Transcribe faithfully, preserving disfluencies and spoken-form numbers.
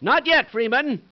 Not yet, Freeman.